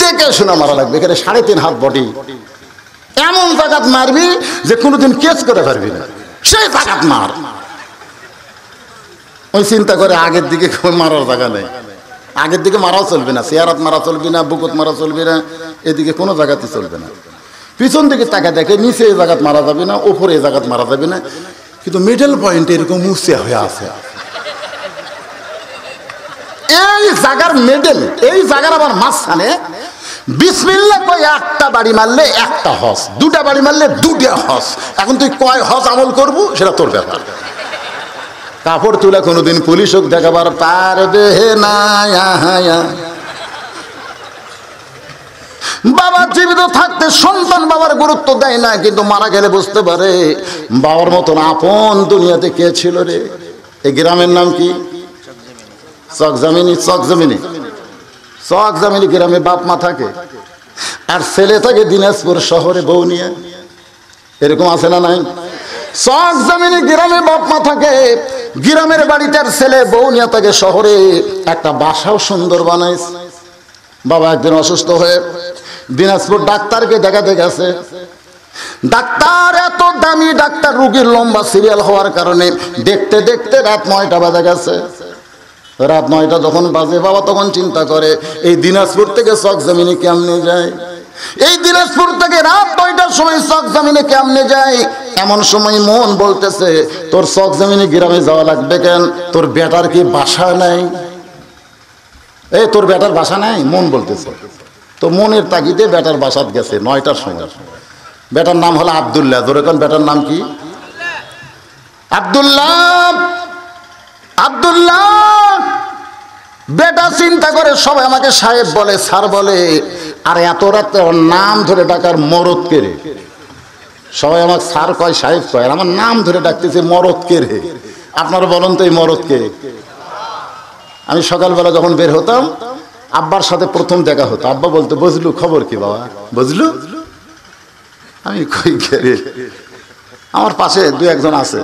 দেখে শোনা মারা লাগবে। এখানে 3.5 হাত বডি, এমন জায়গাত মারবি যে কোনোদিন কেস করে পারবি না, সেই জায়গাত মার। ওই চিন্তা করে আগের দিকে মারার জায়গা নেই, আগের দিকে মারাও চলবে না, চেয়ারাত মারা চলবে না, বুকুত মারা চলবে না, এদিকে কোনো জায়গাতে চলবে না। পিছন দিকে তাকা দেখে নিচে এই জায়গাত মারা যাবে না, ওপরে এই জায়গাত মারা যাবে না, কিন্তু মিডল পয়েন্ট এরকম উঁচে হয়ে আছে। এই জায়গার মিডল, এই জায়গার আবার মাঝখানে বিসমিল্লাহ কই একটা বাড়ি মারলে একটা হস, দুটা বাড়ি মারলে দুটা হস। এখন তুই কয় হস আমল করবো সেটা তোর ব্যাপার। কাপড় তুলে কোনোদিন পুলিশ হোক দেখাবার পারবে না। বাবা জীবিত থাকতে সন্তান বাবার গুরুত্ব দেয় না, কিন্তু মারা গেলে বুঝতে পারে বাবার মতন আপন দুনিয়াতে কে ছিল রে। এই গ্রামের নাম কি? চকজামিনি। চকজামিনি, চকজামিনি গ্রামে বাপ মা থাকে আর ছেলে থাকে দিনাজপুর শহরে বউ নিয়ে, এরকম আছে না নাই? চকজামিনি গ্রামে বাপ মা থাকে, গ্রামের বাড়িটার ছেলে বউ নিয়ে থাকে শহরে। একটা বাসাও সুন্দর বানাইছে। বাবা একদিন অসুস্থ হয়ে দিনাজপুর ডাক্তারকে দেখাতে গেছে। ডাক্তার এত দামি ডাক্তার, রুগীর লম্বা সিরিয়াল হওয়ার কারণে দেখতে দেখতে রাত 9টা বাজে গেছে। রাত 9টা যখন বাজে, বাবা তখন চিন্তা করে এই দিনাজপুর থেকে চকজামিনি কেমনে যায়, এই দিনাজপুর থেকে রাত 9টার সময় চকজামিনি কেমনে যায়। এমন সময় মন বলতেছে তোর চকজামিনি গ্রামে যাওয়া লাগবে কেন, তোর বেটার কি বাসা নাই? এই তোর বেটার বাসা নাই মন বলতেছে। তো মনের তাগিদে বেটার বাসাত গেছে 9টার সময়। বেটার নাম হলো আব্দুল্লাহ। ধরে কোন বেটার নাম কি? আব্দুল্লাহ। আব্দুল্লাহ বেটা চিন্তা করে সবাই আমাকে সাহেব বলে, স্যার বলে, আর এত রাতে ওর নাম ধরে ডাকার মরদ কেড়ে। সবাই আমাকে স্যার কয়, সাহেব কয়, আর আমার নাম ধরে ডাকতেছে মরদ কেড়ে। আপনারা বলেন তো এই মরদ কে? আমি সকালবেলা যখন বের হতাম আব্বার সাথে প্রথম দেখা হতো, আব্বা বলতো বুঝলু খবর কি বাবা, বুঝলু? আমি কই গেলে আমার পাশে একজন আছে,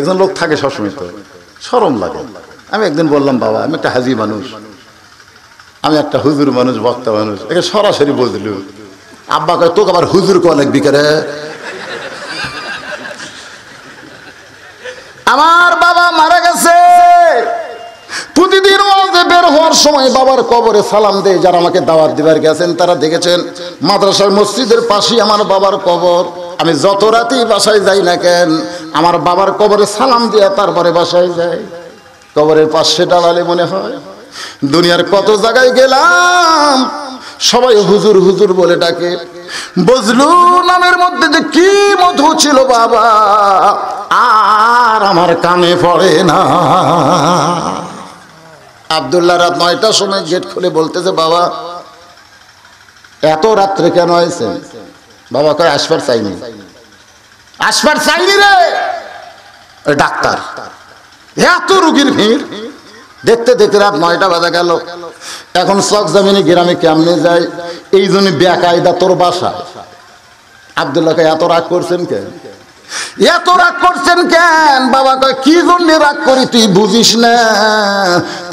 একজন লোক থাকে সবসময়, তো শরম লাগে। আমি একদিন বললাম বাবা আমি একটা হাজি মানুষ, আমি একটা হুজুর মানুষ, বক্তা মানুষ, একে সরাসরি বুঝলু। আব্বা কয় তোকে আবার হুজুর কয় লাগবি কেন? আমার বাবা মারা গেছে, প্রতিদিন ওয়াজে বের হওয়ার সময় বাবার কবরে সালাম দেয়। যারা আমাকে দাওয়াত দিবার গেছেন তারা দেখেছেন মাদ্রাসার মসজিদের পাশে আমার বাবার কবর। আমি যত রাতেই বাসায় যাই না কেন আমার বাবার কবরে সালাম দিয়ে তারপরে বাসায় যাই। কবরের পাশে দাঁড়ালে মনে হয় দুনিয়ার কত জায়গায় গেলাম, সবাই হুজুর হুজুর বলে ডাকে। বুঝলু নামের মধ্যে যে কি মধু ছিল বাবা, আর আমার কানে পড়ে না। আব্দুল্লাহ রাত 9টার সময় গেট খুলে বলতেছে বাবা এত রাত্রে কেন হয়েছে? বাবা কয় আসবার চাইনি, আসবার চাইনি রে ডাক্তার, এত রুগীর ভিড়, দেখতে দেখতে রাত 9টা বাজা গেল, এখন চকজামিনি গ্রামে কেমনে যায়, এই জন্য বেকায়দা তোর বাসা। আব্দুল্লাহ কয় এত রাগ করছেন কেন, এত রাগ করছেন কেন? বাবা কয় কি জন্য রাগ করি তুই বুঝিস না,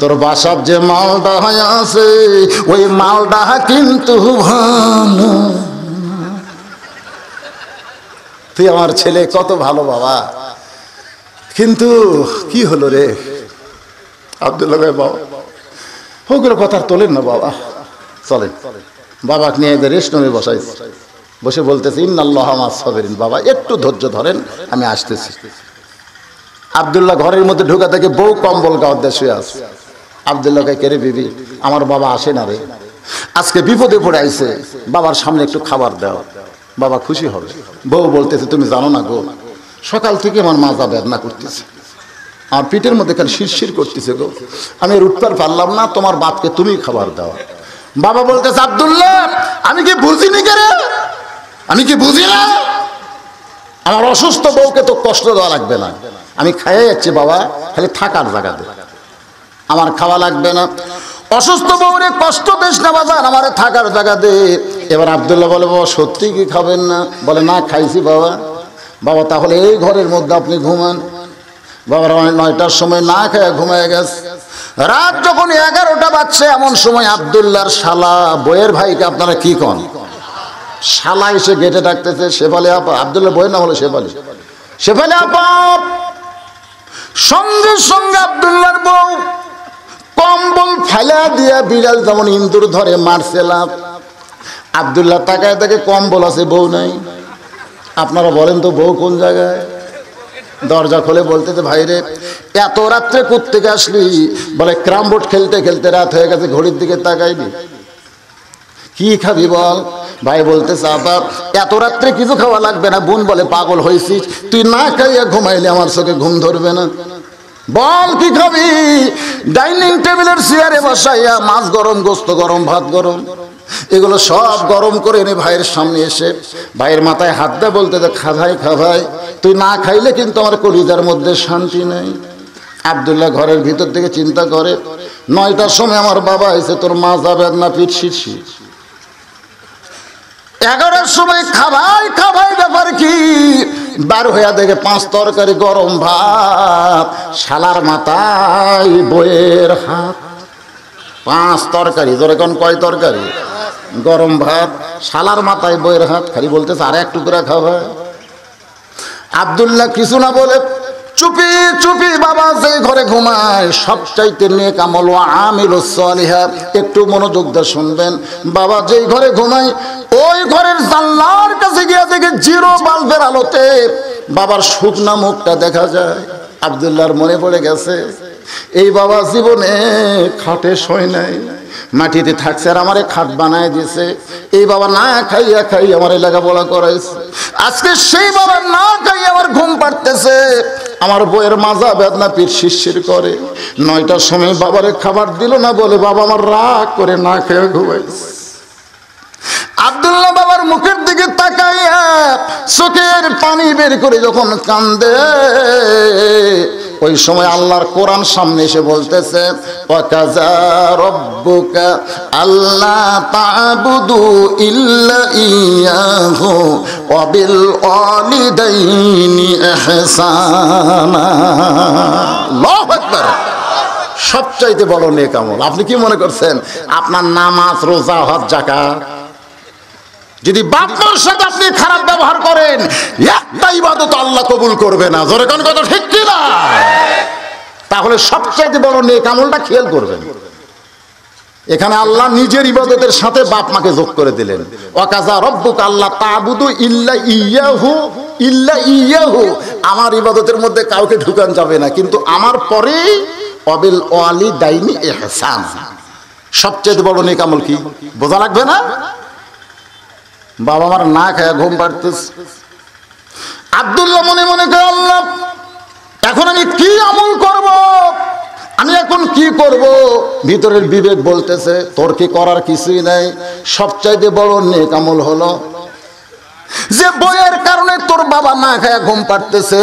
তোর বাসার যে মালডা আছে ওই মালডা কিন্তু ভালো। তুই আমার ছেলে কত ভালো বাবা, কিন্তু কি হলো রে? আব্দুল্লাহ কয় বাবা ওগুলো কথা তোলেন না বাবা, চলেন। বাবাকে নিয়ে রেস্টরুমে বসাইছে, বসে বলতেছি ইন্নাল্লাহা মাস সাবিরিন, বাবা একটু ধৈর্য ধরেন আমি আসতেছি। আব্দুল্লাহ ঘরের মধ্যে ঢুকা থেকে বউ কম্বল গাওয়ার দেশে আছে। আব্দুল্লাহকে কেড়ে বিবি আমার বাবা আসে না রে, আজকে বিপদে পড়ে আইছে, বাবার সামনে একটু খাবার দাও, বাবা খুশি হবে। বউ বলতেছে তুমি জানো না গো, সকাল থেকে আমার মাজা বেদনা করতেছে, আমার পিঠের মধ্যে খালি শিরশির করতেছে গো, আমি উঠতে পারলাম না, তোমার বাপকে তুমি খাবার দাও। বাবা বলতেছে আব্দুল্লাহ আমি কি বুঝিনি কেরে, আমি কি বুঝি না? আমার অসুস্থ বউকে তো কষ্ট দেওয়া লাগবে না, আমি খাইয়ে যাচ্ছি বাবা, খালি থাকার জায়গা দে, আমার খাওয়া লাগবে না, অসুস্থ বউরে কষ্ট বেশ না বাজার, আমার থাকার জায়গা দে। এবার আব্দুল্লাহ বলে বাবা সত্যি কি খাবেন না? বলে না খাইছি বাবা। বাবা তাহলে এই ঘরের মধ্যে আপনি ঘুমান, বাবার অনেক ৯টার সময় না খেয়ে ঘুমিয়ে গেছে। রাত যখন ১১টা বাজছে এমন সময় আব্দুল্লাহর শালা বইয়ের ভাইকে আপনারা কি কন, শালা এসে গেটে ডাকতেছে, শেফালি আপা। আব্দুল্লাহ বইয়ের নাম হলো শেফালি। শেফালি আপা। সঙ্গে সঙ্গে আব্দুল্লাহর বউ কম্বল ফেলা দিয়া বিড়াল যেমন ইন্দুর ধরে মারছে লাভ। আব্দুল্লাহ তাকায় তাকে, কম্বল আছে বউ নাই। আপনারা বলেন তো বউ কোন জায়গায়? দরজা খোলে, বলতে ভাইরে এত রাত্রে কোত্থেকে আসলি? বলে ক্রামবোর্ড খেলতে খেলতে রাত হয়ে গেছে, ঘড়ির দিকে তাকাইনি। কি খাবি বল? ভাই বলতে চাপা এত রাত্রে কিছু খাওয়া লাগবে না। বোন বলে পাগল হয়েছিস তুই, না খাইয়া ঘুমাইলে আমার চোখে ঘুম ধরবে না, বল কি খাবি? ডাইনিং টেবিলের চেয়ারে বসাইয়া মাছ গরম, গোস্ত গরম, ভাত গরম, এগুলো সব গরম করে এনে ভাইয়ের সামনে এসে ভাইয়ের মাথায় হাত দেয়, বলতে খাধাই খাধাই তুই না খাইলে কিন্তু আমার কলিজার মধ্যে শান্তি নেই। আব্দুল্লাহ ঘরের ভিতর থেকে চিন্তা করে, ৯টার সময় আমার বাবা এসে তোর মা যাবে না পিঠ শিরছি। ১১টার সময় খাবাই খাবাই ব্যাপার কি, বার হইয়া দেখে 5 তরকারি গরম ভাত, শালার মাথায় বইয়ের হাত। 5 তরকারি, ধরে কোন কয় তরকারি, গরম ভাত, শালার মাথায় বইয়ের হাত। খালি বলতেছে আর এক টুকরা খাওয়া। আব্দুল্লাহ কিছু না বলে চুপি চুপি বাবা যে ঘরে ঘুমায় সব চাইতে নেক আমল ওয়া আমিলুস সালিহাত, একটু মনোযোগ দিয়ে শুনবেন, বাবা যেই ঘরে ঘুমায় ওই ঘরের জানলার কাছে গিয়ে দেখে জিরো বাল্বের আলোতে বাবার শুকনা মুখটা দেখা যায়। আব্দুল্লাহর মনে পড়ে গেছে এই বাবা জীবনে খাটে শোয় নাই, মাটিতে থাকছে আর আমারে খাট বানায় দিয়েছে। এই বাবা না খাইয়া খাই আমার লেখাপড়া করাইছে, আজকে সেই বাবা না খাই আমার ঘুম পাড়তেছে, আমার বইয়ের মাজা বেদনা পিঠ শিরশির করে। ৯টার সময় বাবারে খাবার দিল না বলে বাবা আমার রাগ করে না খেয়ে ঘুমাইছে। আব্দুল্লাহ বাবার মুখের দিকে তাকাইয়া চোখের পানি বের করে যখন কান্দে ওই সময় আল্লাহর কোরআন সামনে এসে বলতেছে ওয়াকাযা রাব্বুকা আল্লা তা'বুদু ইল্লা ইয়াহু ওয়া বিল ওয়ালিদাইনি ইহসানা। আল্লাহু আকবার। সবচাইতে বড় নেক আমল। আপনি কি মনে করছেন আপনার নামাজ, রোজা, হজ, যাকাত? যদি বাপ মার সাথে আপনি খারাপ ব্যবহার করেন একটা ইবাদত আল্লাহ কবুল করবে না। জোরে কোন কথা ঠিক কি না? তাহলে সবচেয়ে বড় নেক আমলটা খেয়াল করবেন। এখানে আল্লাহ নিজের ইবাদতের সাথে বাপ মাকে যোগ করে দিলেন। ওয়াকাযা রাব্বুকা আল্লা তা'বুদু ইল্লা ইয়াহু ইল্লা ইয়াহু, আমার ইবাদতের মধ্যে কাউকে ঢুকান যাবে না, কিন্তু আমার পরে ওয়াবিল ওয়ালিদাইনি ইহসান। সবচেয়ে বড় নেক আমল কি বোঝা লাগবে না? বাবা আমার না খায় ঘুম পাড়তেছে। আব্দুল্লাহ মনে মনে করে আল্লাহ এখন আমি কি আমল করব, আমি এখন কি করব? ভিতরের বিবেক বলতেছে তোর কি করার কিছুই নাই, সবচাইতে বড় নেক আমল হলো যে বইয়ের কারণে তোর বাবা না খায় ঘুম পাড়তেছে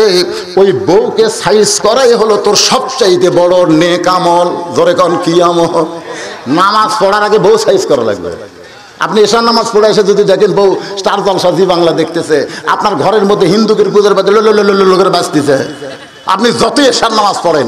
ওই বউকে সাইজ করাই হলো তোর সবচাইতে বড় নেক আমল। জোরে কোন কি আমল? নামাজ পড়ার আগে বউ সাইজ করা লাগবে। আপনি এশার নামাজ পড়ে এসে যদি দেখেন বউ স্টার জলসা জি বাংলা দেখতেছে, আপনার ঘরের মধ্যে হিন্দুদের পূজার বাদে লো করে বাঁচতেছে, আপনি যতই এশার নামাজ পড়েন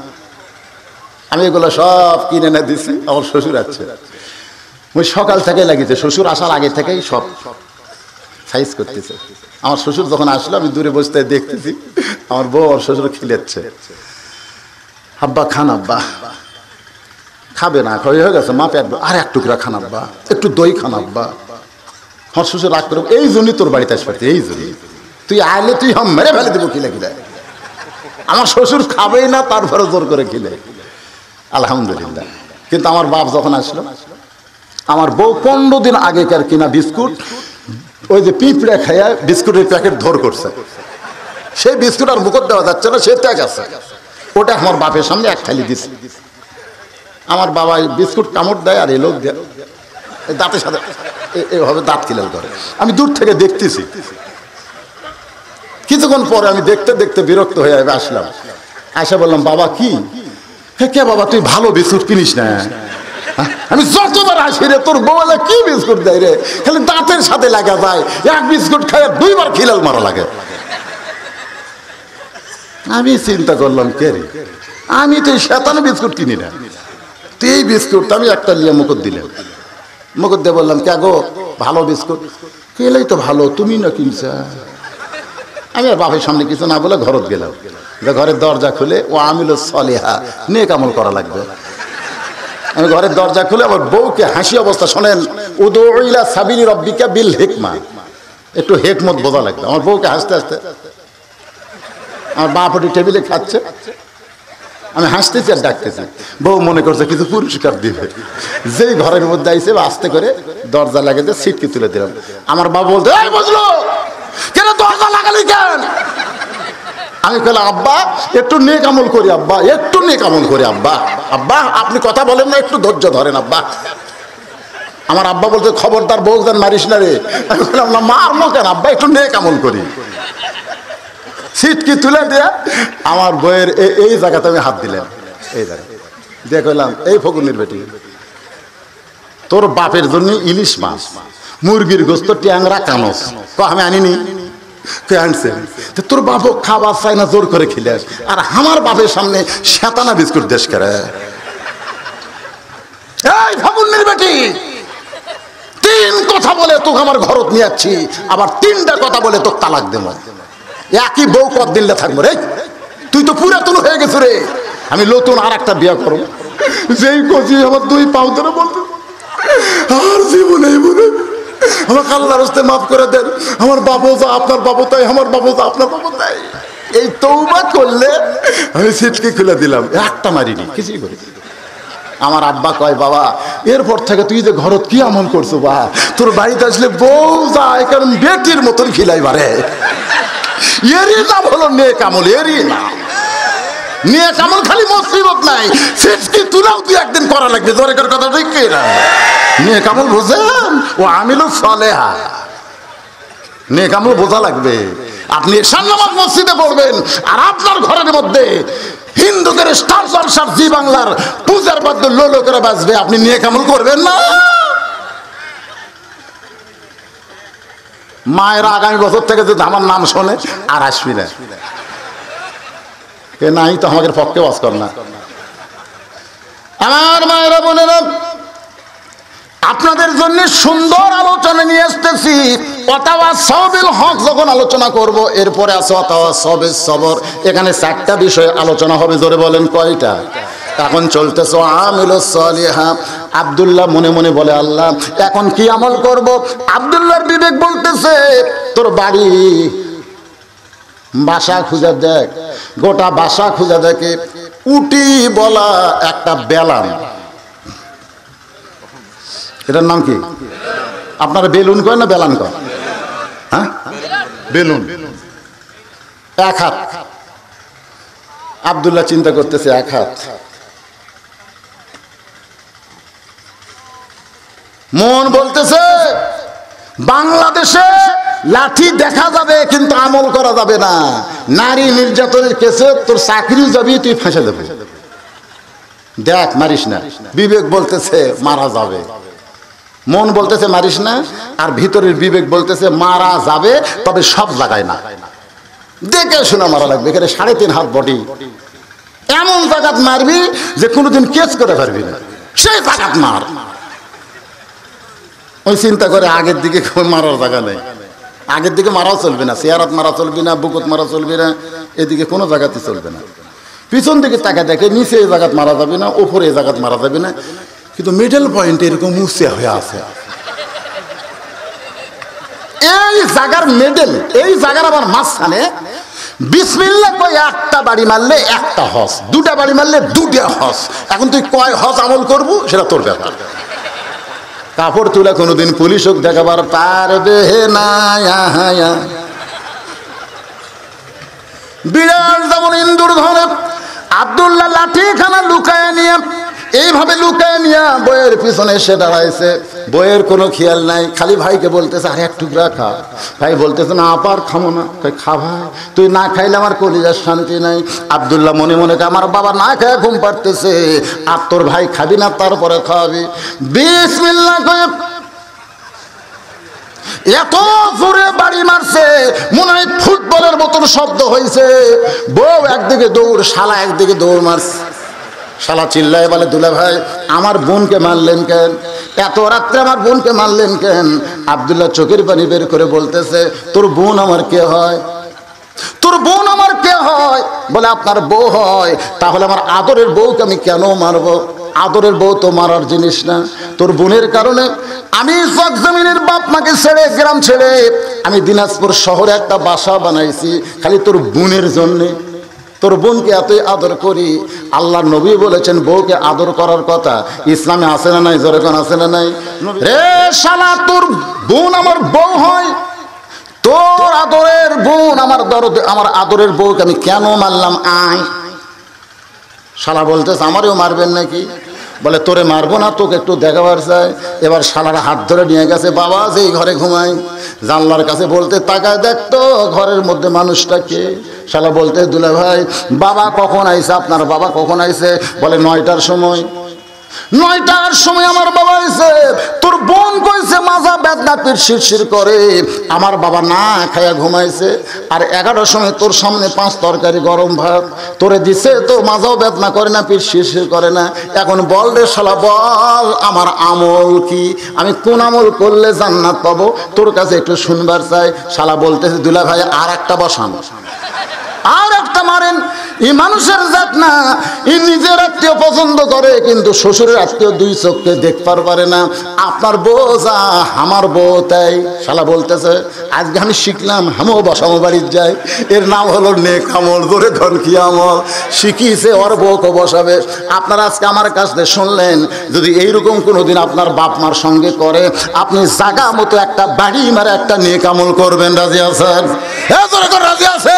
আমি এগুলো সব কিনে এনে দিছি, আমার শ্বশুর আছে। ওই সকাল থেকে লাগিয়েছে, শ্বশুর আসার আগে থেকেই সব সাইজ করতেছে। আমার শ্বশুর যখন আসলো আমি দূরে বসতে দেখতেছি আমার বউ আর শ্বশুর খিলেচ্ছে। আব্বা খান, আব্বা খাবে না, খাওয়া হয়ে গেছে মা, পেট আর এক টুকরা খান আব্বা, একটু দই খান আব্বা। হর শুষে রাগ করব, এই জন্যই তোর বাড়িতে আসতে পারতি, এই জন্যই তুই আইলে তুই হাম মেরে ফেলে দেবো। খিলে খিলে আমার শ্বশুর খাবেই না, তারপরে জোর করে খিলে। আলহামদুলিল্লাহ। কিন্তু আমার বাপ যখন আসলো, আমার বউ 15 দিন আগেকার কিনা বিস্কুট, ওই যে পিঁপড়া খাইয়া বিস্কুটের প্যাকেট ধর করছে, সেই বিস্কুট আর মুখর দেওয়া যাচ্ছে না, সে ত্যাগ আছে। ওটা আমার বাপের সামনে এক থালি দিছে। আমার বাবা বিস্কুট কামড় দেয় আর এলোক দেয়, দাঁতের সাথে এভাবে দাঁত খিলাল করে। আমি দূর থেকে দেখতেছি, কিছুক্ষণ পরে আমি দেখতে দেখতে বিরক্ত হয়ে আসলাম। আসা বললাম, বাবা কি কে বাবা তুই ভালো বিস্কুট কিনিস না? আমি যতবার আসি রে তোর বউলা কি বিস্কুট দেয় রে, খালি দাঁতের সাথে লাগা যায়, এক বিস্কুট খায় দুইবার খিলাল মারা লাগে। আমি চিন্তা করলাম, কে রে আমি তো শয়তান বিস্কুট কিনি না, তুই বিস্কুট। আমি একটা লিয়া মুকুট দিলাম, মুকুট দিয়ে বললাম, কে গো ভালো বিস্কুট খেলেই তো ভালো, তুমি না কিনছ। আমি বাপের সামনে কিছু না বলে ঘরত গেলাম, যে ঘরের দরজা খুলে ও আমিলো সলিহা নেক আমল করা লাগবে। আমি ঘরের দরজা খুলে আমার বউকে হাসি অবস্থা, শোনেন উদু ইলা সাবিলি রব্বিকা বিল হিকমা, একটু হিকমত বোঝা লাগবে। আমার বউকে হাসতে হাসতে, আমার বাপ ওটি টেবিলে খাচ্ছে, আমি হাসতেছি আর ডাকতেছি, বউ মনে করছে কিছু পুরস্কার দিবে। যেই ঘরের মধ্যে আইছে আস্তে করে দরজা লাগে, যে সিটকে তুলে দিলাম। আমার বাবা বলতে, এই বুঝলো কেন দরজা লাগালি কেন? আমি বললাম, আব্বা একটু নেক আমল করি আব্বা, একটু নেক আমল করি আব্বা, আব্বা আপনি কথা বলেন না, একটু ধৈর্য ধরেন আব্বা। আমার আব্বা বলতে, খবরদার বউ যেন মারিস না রে। আমি বললাম, না মারবো কেন আব্বা, একটু নেক আমল করি। সিটকি তুলে দিয়ে আমার বইয়ের এই জায়গাতে আমি হাত দিলাম, এই জায়গা দিয়ে কইলাম, এই ফকুনির বেটি তোর বাপের জন্য ইলিশ মাছ, মুরগির গোস্ত, ট্যাংরা, কানস তো আমি আনিনি, তুই আনছে। তোর বাপ খাবার চাই না, জোর করে খেলে আস, আর আমার বাপের সামনে শেতানা বিস্কুট দেশ করে। এই ফকুনির বেটি তিন কথা বলে তোকে আমার ঘরত নিয়ে যাচ্ছি, আবার তিনটা কথা বলে তোকে তালাক দেব। একই বউ কতদিন থাকবো রে, তুই তো পুরাতন হয়ে গেছ রে, আমি নতুন আর একটা বিয়ে করবো। যেই কচি আমার দুই পাও ধরে বলতো, আর জীবনে আমাকে আল্লাহর রাস্তায় মাফ করে দেন, আমার বাবু যা আপনার বাবু তাই, আমার বাবু যা আপনার বাবু তাই। এই তওবা করলে আমি সিটকে খুলে দিলাম, একটা মারিনি, কিছুই করি। আমার আব্বা কয়, বাবা এরপর থেকে তুই যে ঘরত কি আমল করছো, বা তোর বাড়িতে আসলে বউ যায় কারণ বেটির মতন খিলাই বাড়ে। আপনি ইশান্নামাজ মসজিদে পড়বেন, আর আপনার ঘরের মধ্যে হিন্দুদের স্টার জলসার জি বাংলার পূজার বাদ্য লোলো করে বাজবে, আপনি নেক আমল করবেন না? মায়েরা আগামী বছর থেকে যদি আমার নাম শোনে আর আসবি না, এ নাই তো আমাদের পক্ষে বাস কর না। আমার মায়েরা বোনেরা, আপনাদের জন্য সুন্দর আলোচনা নিয়ে আসতেছি। ওয়াতাওয়াসাবিল হক যখন আলোচনা করব, এরপরে আছে ওয়াতাওয়াসাবিস সবর। এখানে চারটা বিষয় আলোচনা হবে, জোরে বলেন কয়টা? এখন চলতেছে আমিলুস সালিহা। আব্দুল্লাহ মনে মনে বলে, আল্লাহ এখন কি আমল করব? আব্দুল্লাহর বিবেক বলতেছে, তোর বাড়ি বাসা খুঁজে দেখ, গোটা বাসা খুঁজে দেখে উটি বলা একটা বেলান, এটার নাম কি আপনারা বেলুন কয় না বেলান কয়? হ্যাঁ বেলুন। এক হাত, আব্দুল্লাহ চিন্তা করতেছে, এক হাত মন বলতেছে বাংলাদেশে লাঠি দেখা যাবে কিন্তু আমল করা যাবে না, নারী নির্যাতনের কেসে তোর চাকরি যাবি, তুই ফাঁসে যাবে, দেখ মারিস না। বিবেক বলতেছে মারা যাবে, মন বলতেছে মারিস না, আর ভিতরের বিবেক বলতেছে মারা যাবে, তবে সব জায়গায় না, দেখে শোনা মারা লাগবে। এখানে 3.5 হাত বডি, এমন জায়গাত মারবি যে কোনোদিন কেস করে পারবি না, সেই জায়গাত মার। ওই চিন্তা করে আগের দিকে মারার জায়গা নেই, আগের দিকে মারাও চলবে না, চেয়ারাত মারা চলবে না, বুকুত মারা চলবে না, এদিকে কোনো জায়গাতে চলবে না। পিছন দিকে তাকা দেখে নিচে এই জায়গাত মারা যাবে না, ওপরে এই জায়গাত মারা যাবে না, কিন্তু মিডল পয়েন্টে এরকম উঁচে হয়ে আছে। এই জায়গার মিডল, এই জায়গার আবার মাঝখানে বিসমিল্লাহ কই একটা বাড়ি মারলে একটা হস, দুটা বাড়ি মারলে দুটা হস। এখন তুই কয় হস আমল করবো সেটা তোর ব্যাপার। কাপড় তুলে কোনোদিন পুলিশ হোক দেখাবার পারবে না। বিড়াল যেমন ইন্দুর ধরে, আব্দুল্লাহ লাঠিখানা লুকায় নিয়ে এইভাবে লুকায় নিয়ে বইয়ের পিছনে সে দাঁড়াইছে, বইয়ের কোনো খেয়াল নাই, খালি ভাইকে বলতেছে আরে এক টুকরা খা। ভাই বলতেছে না আপার খাবো না। কই খা ভাই, তুই না খাইলে আমার কলিজার শান্তি নাই। আব্দুল্লাহ মনে মনে কে আমার বাবা না খায় ঘুম পাড়তেছে, আর তোর ভাই খাবি না তারপরে খাওয়াবি। বিসমিল্লাহ কয়ে এত জোরে বাড়ি মারছে মনে হয় ফুটবলের মতন শব্দ হয়েছে। বউ একদিকে দৌড়, শালা একদিকে দৌড় মারছে। শালা চিল্লায় বলে দুলা ভাই আমার বোনকে মারলেন কেন, এত রাত্রে আমার বোনকে মারলেন কেন? আব্দুল্লাহ চোখের পানি বের করে বলতেছে তোর বোন আমার কে হয়, তোর বোন আমার কে হয়? বলে আপনার বউ হয়। তাহলে আমার আদরের বউকে আমি কেন মারবো? আদরের বউ তো মারার জিনিস না। তোর বোনের কারণে আমি জগজমিনের বাপ মাকে ছেড়ে গ্রাম ছেড়ে আমি দিনাজপুর শহরে একটা বাসা বানাইছি খালি তোর বোনের জন্যে। তোর বোনকে এতই আদর করি। আল্লাহ নবী বলেছেন বউকে আদর করার কথা। ইসলামে আছে না নাই? জোরে কোন আছে না নাই? রে শালা তোর বোন আমার বউ হয়, তোর আদরের বোন আমার দরদ, আমার আদরের বউকে আমি কেন মারলাম? আয় শালা বলতেছে আমারও মারবেন নাকি? বলে তোরে মারবো না, তোকে একটু দেখাবার চাই। এবার শালার হাত ধরে নিয়ে গেছে বাবা যেই ঘরে ঘুমাই, জানলার কাছে বলতে তাকায় দেখতো ঘরের মধ্যে মানুষটাকে। শালা বলতে দুলা ভাই বাবা কখন আইছে, আপনার বাবা কখন আইছে? বলে 9টার সময়। 9টার সময় আমার বাবা আইছে। তোর বোন কইছে মাজা বেদনা পেট শিরশির করে, আমার বাবা না খায়া ঘুমাইছে। আর 11টার সময় তোর সামনে 5 তরকারি গরম ভাত তোরে দিছে, তো মাজাও বেদনা করে না, পেট শিরশির করে না। এখন বল রে শালা বল আমার আমল কি, আমি কোন আমল করলে জান্নাত পাবো, তোর কাছে একটু শুনবার চাই। শালা বলতেছে দুলা ভাই আর একটা বসান, আর একটা মারেন। এই মানুষের জাত না, এই নিজের আত্মীয় পছন্দ করে কিন্তু শ্বশুরের আত্মীয় দুই চোখকে দেখবার পারে না। আপনার বউ যা আমার বউ তাই। শালা বলতেছে আজকে আমি শিখলাম, আমিও বসামো বাড়ির যাই। এর নাম হলো নেক আমল, ধরে ধন কি আমল শিখিয়েছে, ওর বউকে বসাবে। আপনারা আজকে আমার কাছে শুনলেন, যদি এইরকম কোনোদিন আপনার বাপ মার সঙ্গে করে আপনি জাগা মতো একটা বাড়ি মারে একটা নেক আমল করবেন। রাজি আছেন? রাজি আছে?